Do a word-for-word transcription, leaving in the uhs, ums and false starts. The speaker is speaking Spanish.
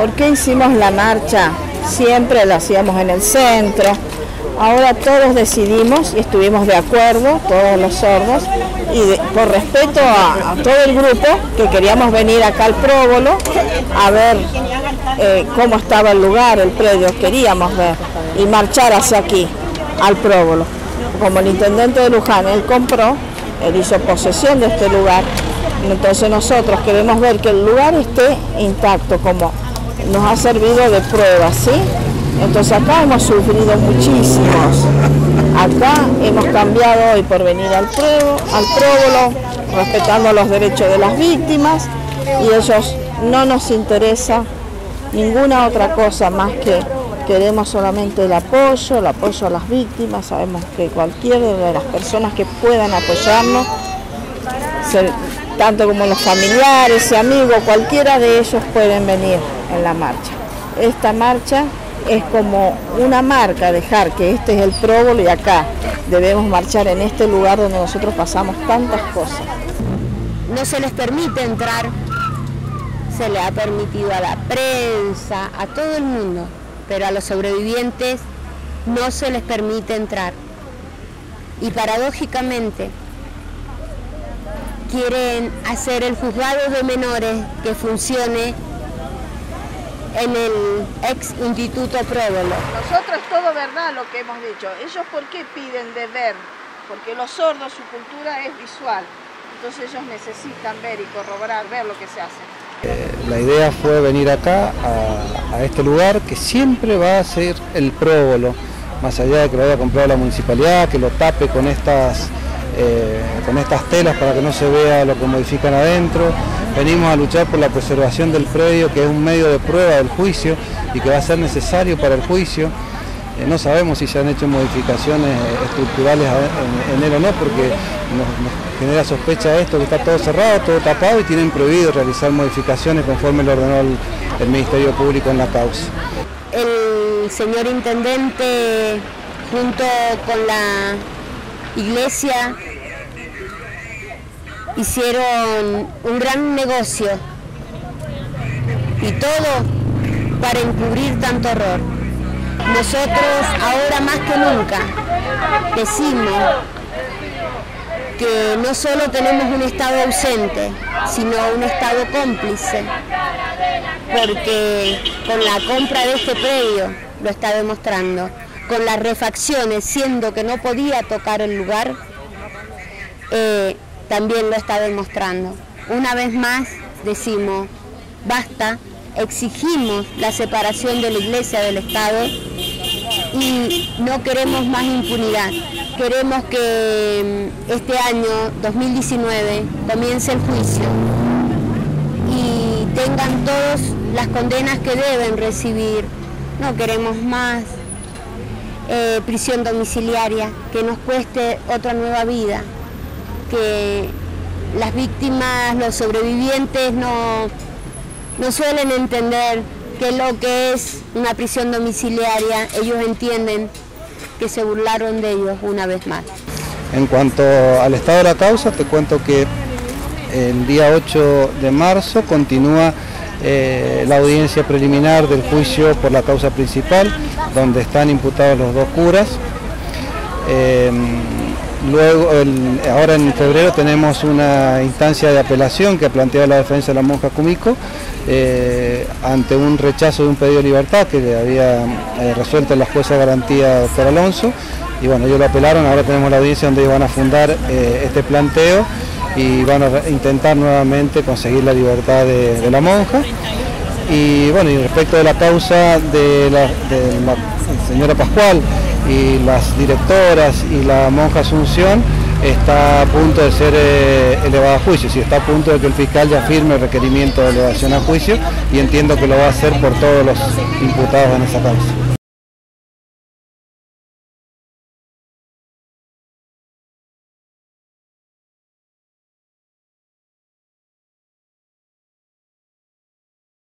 ¿Por qué hicimos la marcha? Siempre la hacíamos en el centro. Ahora todos decidimos y estuvimos de acuerdo, todos los sordos, y de, por respeto a, a todo el grupo, que queríamos venir acá al Próvolo a ver eh, cómo estaba el lugar, el predio, queríamos ver, y marchar hacia aquí, al Próvolo. Como el intendente de Luján, él compró, él hizo posesión de este lugar, entonces nosotros queremos ver que el lugar esté intacto, como nos ha servido de prueba, ¿sí? Entonces acá hemos sufrido muchísimos, acá hemos cambiado hoy por venir al, pruebo, al Próvolo, respetando los derechos de las víctimas, y ellos no nos interesa ninguna otra cosa más que queremos solamente el apoyo, el apoyo a las víctimas. Sabemos que cualquiera de las personas que puedan apoyarnos, se, tanto como los familiares y amigos, cualquiera de ellos pueden venir en la marcha. Esta marcha es como una marca, dejar que este es el Próvolo y acá debemos marchar en este lugar donde nosotros pasamos tantas cosas. No se les permite entrar, se le ha permitido a la prensa, a todo el mundo, pero a los sobrevivientes no se les permite entrar. Y paradójicamente quieren hacer el juzgado de menores que funcione en el ex Instituto Próvolo. Nosotros es todo verdad lo que hemos dicho. Ellos, ¿por qué piden de ver? Porque los sordos, su cultura es visual. Entonces ellos necesitan ver y corroborar, ver lo que se hace. Eh, la idea fue venir acá, a, a este lugar, que siempre va a ser el Próvolo. Más allá de que lo haya comprado la municipalidad, que lo tape con estas, eh, con estas telas para que no se vea lo que modifican adentro. Venimos a luchar por la preservación del predio, que es un medio de prueba del juicio y que va a ser necesario para el juicio. Eh, no sabemos si se han hecho modificaciones estructurales en, en él o no, porque nos, nos genera sospecha esto, que está todo cerrado, todo tapado, y tienen prohibido realizar modificaciones conforme lo ordenó el, el Ministerio Público en la causa. El señor intendente, junto con la iglesia, hicieron un gran negocio, y todo para encubrir tanto horror. Nosotros ahora más que nunca decimos que no solo tenemos un Estado ausente, sino un Estado cómplice, porque con la compra de este predio lo está demostrando, con las refacciones, siendo que no podía tocar el lugar, eh, también lo está demostrando. Una vez más decimos, basta, exigimos la separación de la Iglesia del Estado y no queremos más impunidad. Queremos que este año dos mil diecinueve comience el juicio y tengan todas las condenas que deben recibir. No queremos más eh, prisión domiciliaria, que nos cueste otra nueva vida, que las víctimas, los sobrevivientes no, no suelen entender qué es lo que es una prisión domiciliaria. Ellos entienden que se burlaron de ellos una vez más. En cuanto al estado de la causa, te cuento que el día ocho de marzo continúa eh, la audiencia preliminar del juicio por la causa principal, donde están imputados los dos curas. Eh, Luego, el, ahora en febrero tenemos una instancia de apelación que ha planteado la defensa de la monja Cumico eh, ante un rechazo de un pedido de libertad que le había eh, resuelto la jueza de garantía, doctor Alonso, y bueno, ellos lo apelaron. Ahora tenemos la audiencia donde van a fundar eh, este planteo y van a intentar nuevamente conseguir la libertad de, de la monja. Y bueno, y respecto de la causa de la, de la señora Pascual y las directoras y la monja Asunción, está a punto de ser eh, elevada a juicio. Sí, está a punto de que el fiscal ya firme el requerimiento de elevación a juicio, y entiendo que lo va a hacer por todos los imputados en esa causa.